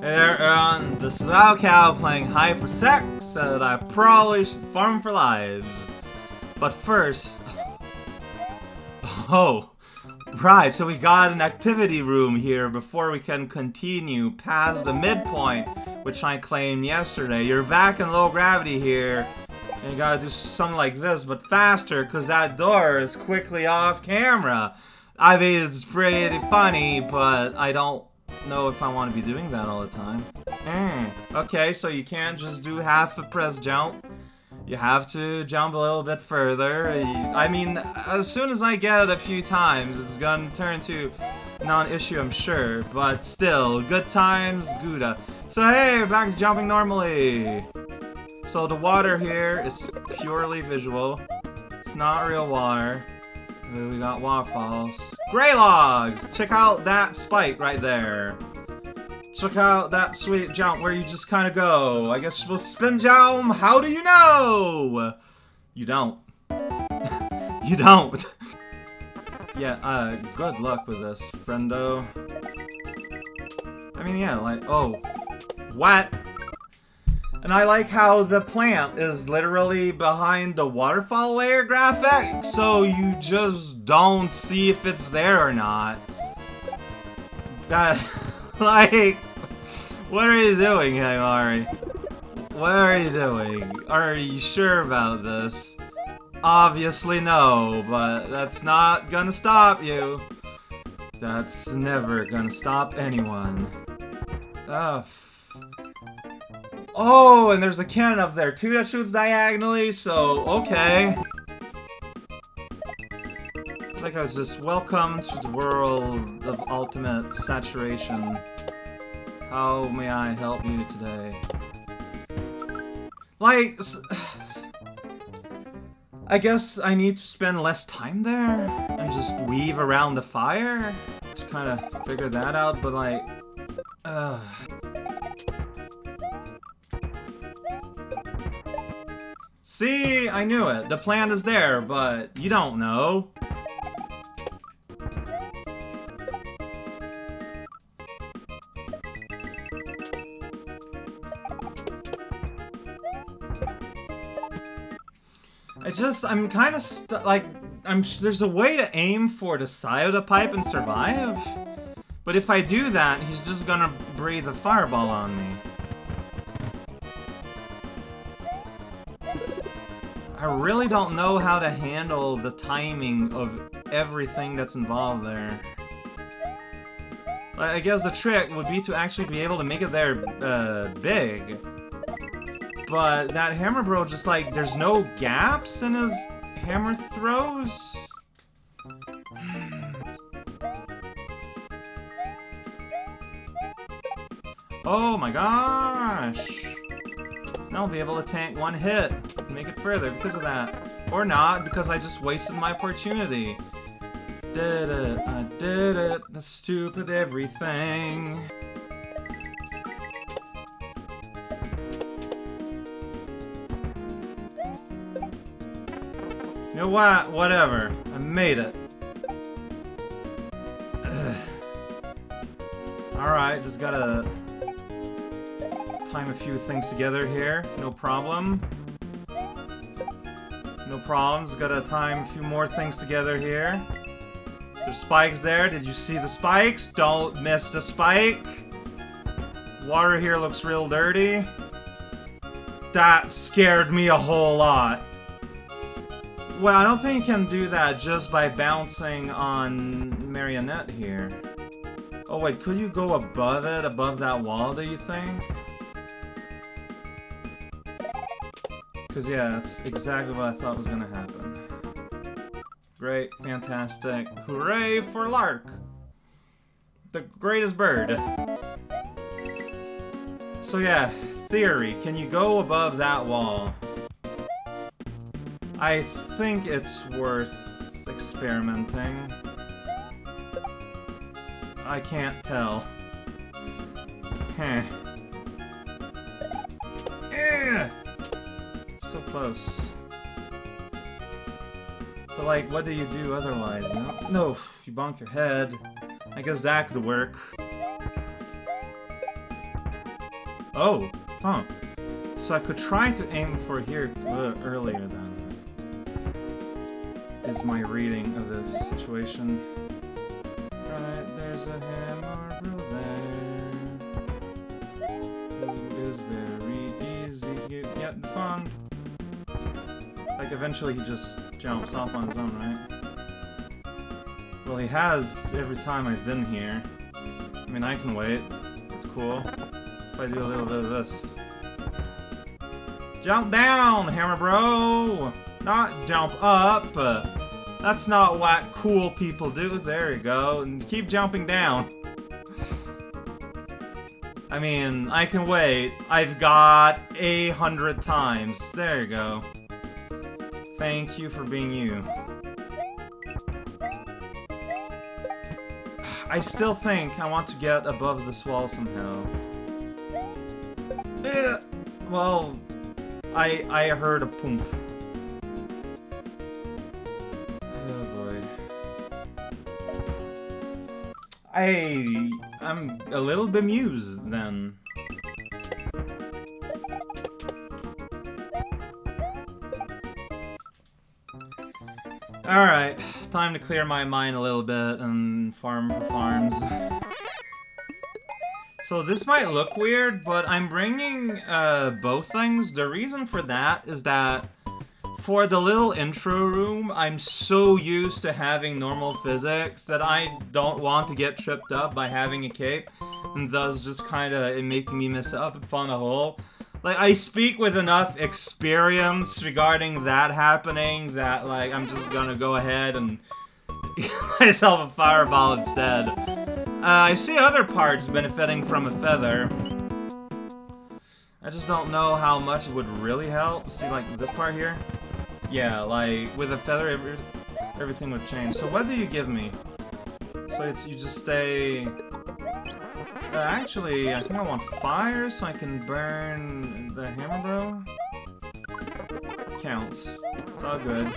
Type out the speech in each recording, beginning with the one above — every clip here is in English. Hey there, everyone. This is raocow playing Hyper VI, so that I probably should farm for lives. But first... Oh, right, so we got an activity room here before we can continue past the midpoint, which I claimed yesterday. You're back in low gravity here, and you gotta do something like this, but faster, because that door is quickly off camera. I mean, it's pretty funny, but I don't know if I want to be doing that all the time. Okay, so you can't just do half a press jump. You have to jump a little bit further. I mean, as soon as I get it a few times, it's gonna turn to non-issue, I'm sure. But still, good times, Gouda. So hey, back to jumping normally. So the water here is purely visual. It's not real water. We got waterfalls. Grey logs! Check out that spike right there. Check out that sweet jump where you just kind of go. I guess you're supposed to spin jump. How do you know? You don't. You don't. Yeah, good luck with this, friendo. I mean, yeah, like, oh. What? And I like how the plant is literally behind the waterfall layer graphic, so you just don't see if it's there or not. Like, what are you doing, Hammerbro? What are you doing? Are you sure about this? Obviously no, but that's not gonna stop you. That's never gonna stop anyone. Ugh. Oh, and there's a cannon up there too that shoots diagonally, so okay. Like I was just, welcome to the world of ultimate saturation. How may I help you today? Like, I guess I need to spend less time there and just weave around the fire to kind of figure that out, but like, See, I knew it. The plan is there, but you don't know. I'm kind of like, there's a way to aim for the side of the pipe and survive. But if I do that, he's just gonna breathe a fireball on me. I really don't know how to handle the timing of everything that's involved there. I guess the trick would be to actually be able to make it there big. But that Hammerbro just like, there's no gaps in his hammer throws? Oh my gosh! Now I'll be able to tank one hit. Make it further because of that. Or not, because I just wasted my opportunity. Did it, I did it, the stupid everything. You know what? Whatever. I made it. Alright, just gotta time a few things together here. No problem. No problems, gotta time a few more things together here. There's spikes there, did you see the spikes? Don't miss the spike! Water here looks real dirty. That scared me a whole lot. Well, I don't think you can do that just by bouncing on Marionette here. Oh wait, could you go above it, above that wall, do you think? Because, yeah, that's exactly what I thought was gonna happen. Great, fantastic, hooray for Lark! The greatest bird! So yeah, theory, can you go above that wall? I think it's worth experimenting. I can't tell. Heh. So close. But like, what do you do otherwise, you know? No, you bonk your head. I guess that could work. Oh, huh. So I could try to aim for here earlier then. Is my reading of this situation. Right, there's a Hammerbro there. Who is very easy to get spawned. Like eventually he just jumps off on his own, right? Well, he has every time I've been here. I mean, I can wait. It's cool. If I do a little bit of this. Jump down, Hammerbro! Not jump up! That's not what cool people do. There you go. And keep jumping down. I mean, I can wait. I've got 100 times. There you go. Thank you for being you. I still think I want to get above this wall somehow. Well... I heard a pump. Oh boy. I'm a little bemused then. Alright, time to clear my mind a little bit and farm for farms. So this might look weird, but I'm bringing both things. The reason for that is that for the little intro room, I'm so used to having normal physics that I don't want to get tripped up by having a cape, and thus just kind of making me mess up and fall in a hole. Like, I speak with enough experience regarding that happening that, like, I'm just gonna go ahead and give myself a fireball instead. I see other parts benefiting from a feather. I just don't know how much it would really help. See, like, this part here? Yeah, like, with a feather, everything would change. So what do you give me? So it's, you just stay... actually, I think I want fire so I can burn the Hammerbro. Counts. It's all good. I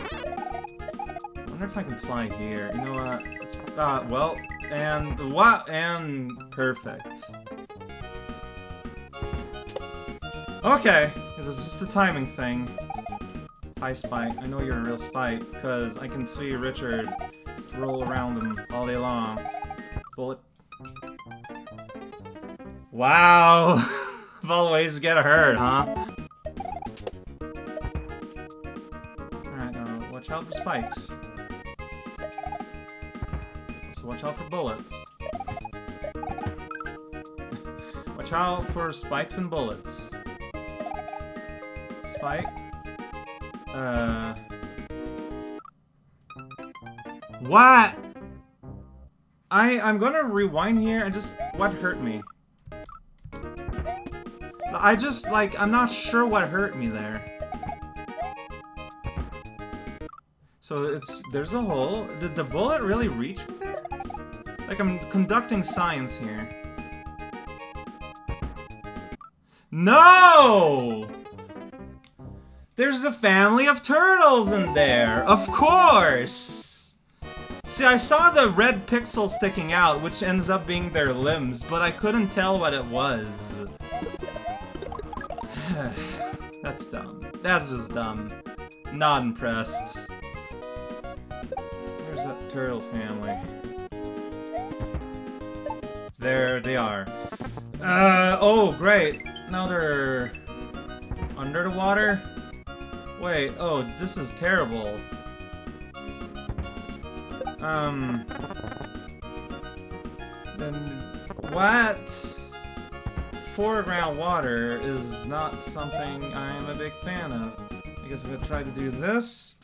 wonder if I can fly here. You know what? It's, well... And what? And perfect. Okay, this is just a timing thing. Hi, Spike. I know you're a real Spike, because I can see Richard roll around him all day long. Bullet. Wow! Of all ways to get hurt, huh? Alright, now watch out for spikes. Watch out for bullets. Watch out for spikes and bullets. Spike? What? I'm gonna rewind here and just... What hurt me? I just, like, I'm not sure what hurt me there. So it's... There's a hole. Did the bullet really reach me there? Like, I'm conducting science here. No! There's a family of turtles in there! Of course! See, I saw the red pixel sticking out, which ends up being their limbs, but I couldn't tell what it was. That's dumb. That's just dumb. Not impressed. There's that turtle family. There they are. Oh, great. Now they're... under the water? Wait, oh, this is terrible. Then... What? Foreground water is not something I'm a big fan of. I guess I'm gonna try to do this.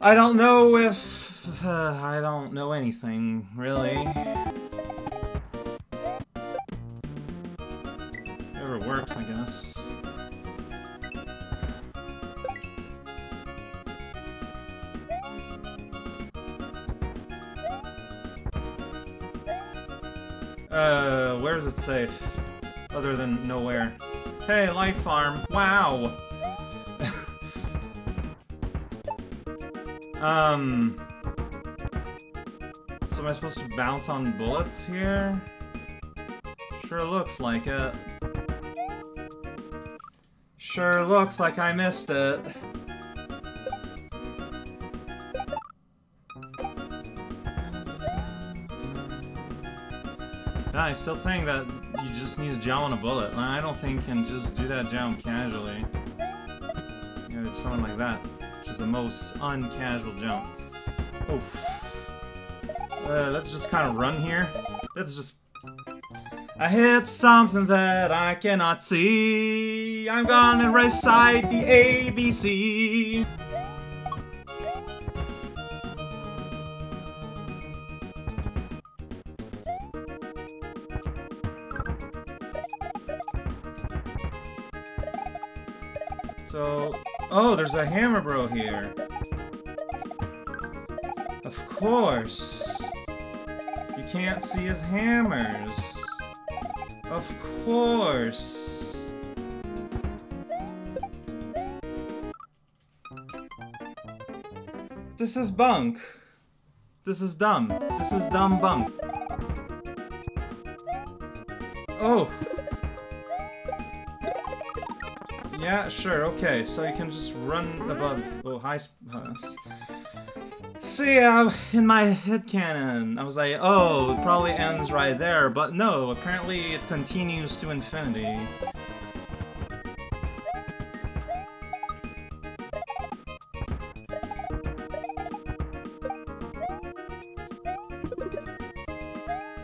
I don't know if... I don't know anything, really. Works, I guess. Where is it safe? Other than nowhere. Hey, life farm! Wow! So am I supposed to bounce on bullets here? Sure looks like it. Sure looks like I missed it. I still think that you just need to jump on a bullet. I don't think you can just do that jump casually. You know, something like that. Which is the most uncasual jump. Oof. Let's just kind of run here. Let's just... I hit something that I cannot see. I'm gonna recite the ABC. So, oh, there's a Hammerbro here. Of course. You can't see his hammers. Of course. This is bunk. This is dumb. This is dumb bunk. Oh. Yeah, sure, okay, so you can just run above, oh, high us. See, in my headcanon, I was like, oh, it probably ends right there, but no, apparently it continues to infinity.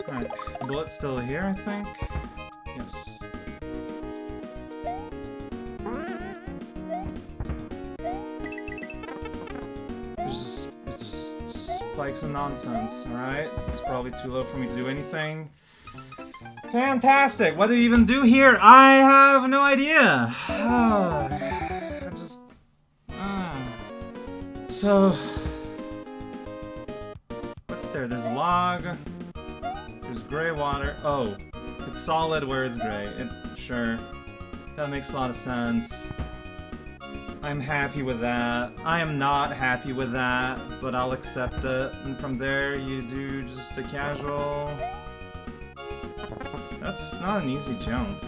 Alright, bullet's still here, I think? Yes. Spikes and nonsense, alright? It's probably too low for me to do anything. Fantastic! What do you even do here? I have no idea! I'm just... So... What's there? There's log. There's gray water. Oh. It's solid where it's gray. Sure. That makes a lot of sense. I'm happy with that. I am not happy with that, but I'll accept it. And from there, you do just a casual... That's not an easy jump.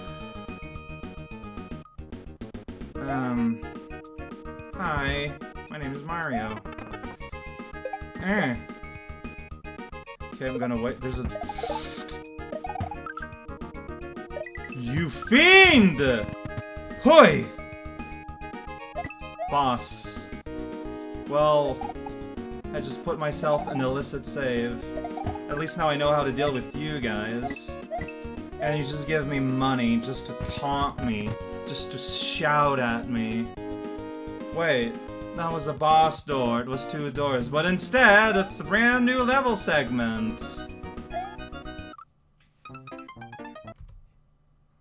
Hi. My name is Mario. Okay, I'm gonna wait. There's a... You fiend! Hoi! Boss. Well, I just put myself an illicit save. At least now I know how to deal with you guys. And you just give me money just to taunt me. Just to shout at me. Wait, that was a boss door. It was 2 doors. But instead, it's a brand new level segment.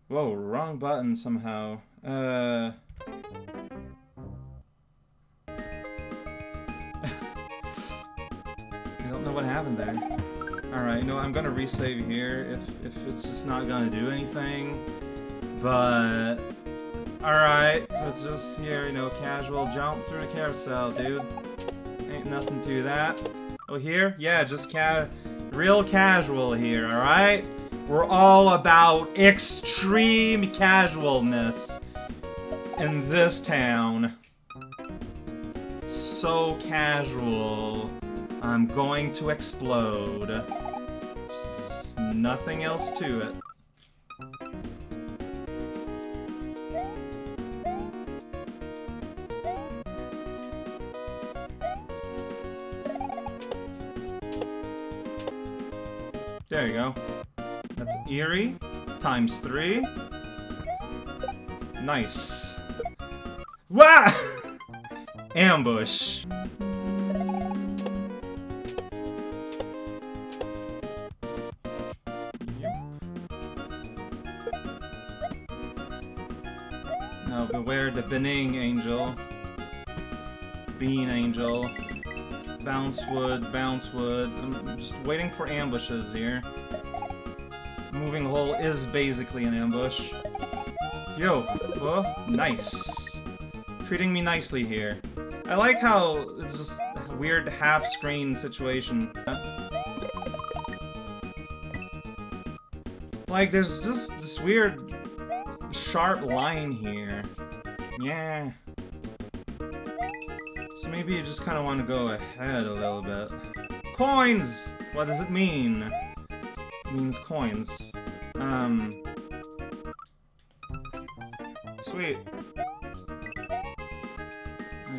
Whoa, wrong button somehow. What happened there? Alright, you know what, I'm gonna resave here if it's just not gonna do anything. But alright, so it's just here, you know, casual jump through the carousel, dude. Ain't nothing to that. Oh, here? Yeah, just real casual here, alright? We're all about extreme casualness in this town. So casual. I'm going to explode. There's nothing else to it. There you go. That's Eerie ×3. Nice. Wah! Ambush. No, beware the Bean Angel, bounce wood, I'm just waiting for ambushes here. Moving hole is basically an ambush. Yo, oh, nice. Treating me nicely here. I like how it's just a weird half-screen situation. Like, there's just this weird... sharp line here. Yeah. So maybe you just kind of want to go ahead a little bit. Coins! What does it mean? It means coins. Sweet.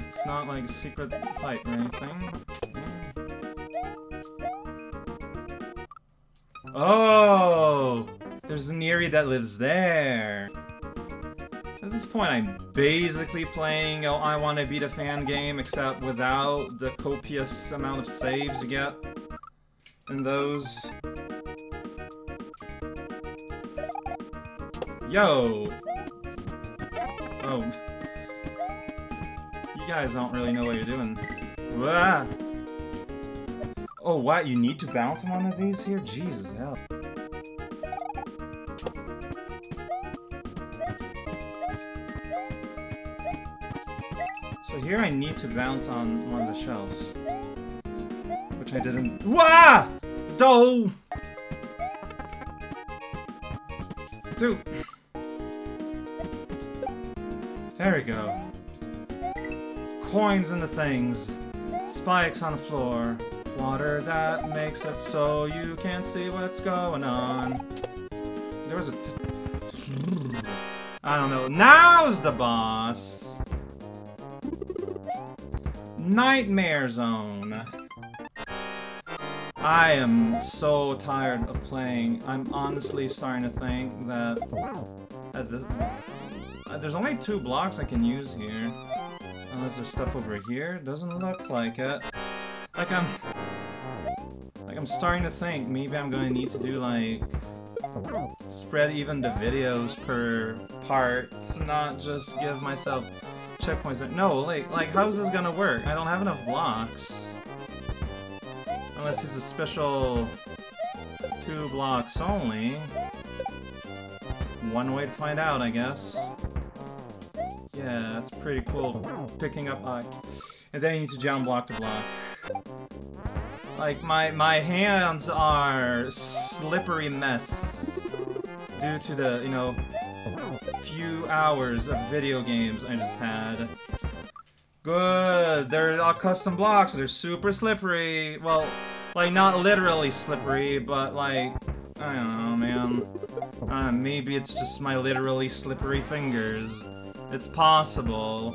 It's not like a secret pipe or anything. Oh! There's an Eerie that lives there! At this point, I'm basically playing I Wanna Beat a Fan game, except without the copious amount of saves you get in those. Yo! Oh. You guys don't really know what you're doing. Wah! Oh, wow, you need to bounce one of these here? Jesus, hell. So here I need to bounce on one of the shells. Which I didn't... Wah! Doh! Dude. There we go. Coins in the things. Spikes on the floor. Water that makes it so you can't see what's going on. There was a... I don't know. Now's the boss! Nightmare Zone. I am so tired of playing. I'm honestly starting to think that... At the... there's only 2 blocks I can use here. Unless there's stuff over here. Doesn't look like it. I'm starting to think maybe I'm going to need to do, like, spread even the videos per part, not just give myself checkpoints. No, like how is this going to work? I don't have enough blocks. Unless it's a special 2 blocks only. One way to find out, I guess. Yeah, that's pretty cool. Picking up eye. And then you need to jump block to block. Like, my hands are slippery mess due to the, you know, few hours of video games I just had. Good! They're all custom blocks, they're super slippery! Well, like, not literally slippery, but like, I don't know, man. Maybe it's just my literally slippery fingers. It's possible.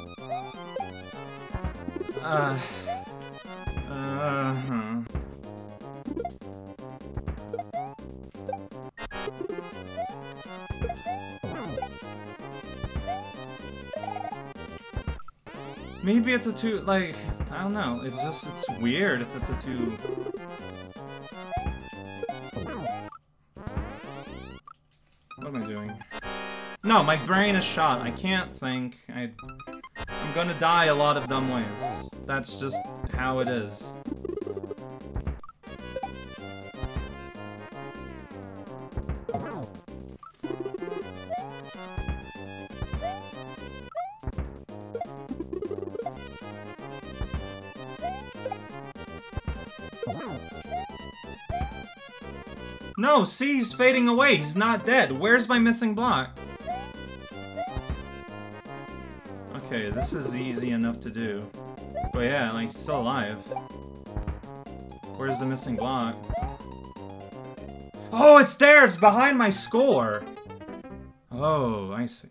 Maybe it's a 2, like, I don't know, it's just, it's weird if it's a 2. What am I doing? No, my brain is shot, I can't think, I'm gonna die a lot of dumb ways. That's just how it is. No, see, he's fading away. He's not dead. Where's my missing block? Okay, this is easy enough to do. But yeah, like, he's still alive. Where's the missing block? Oh, it's there! It's behind my score! Oh, I see.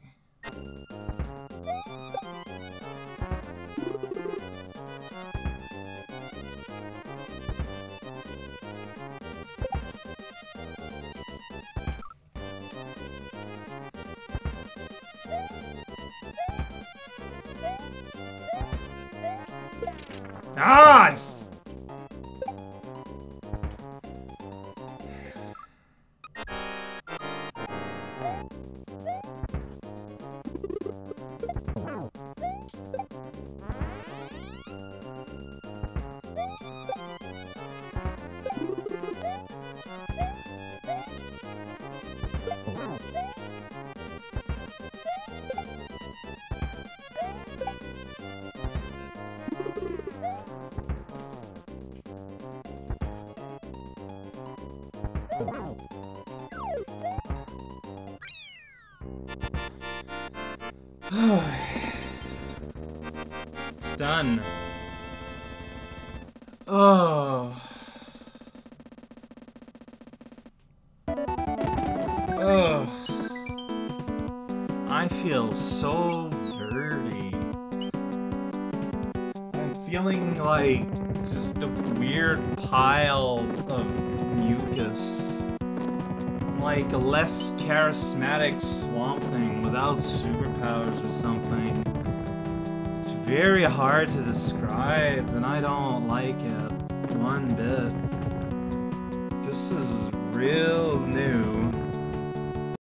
Ah! done. Oh. Ugh. I feel so dirty. I'm feeling like just a weird pile of mucus. I'm like a less charismatic swamp thing without superpowers or something. It's very hard to describe, and I don't like it one bit. This is real new.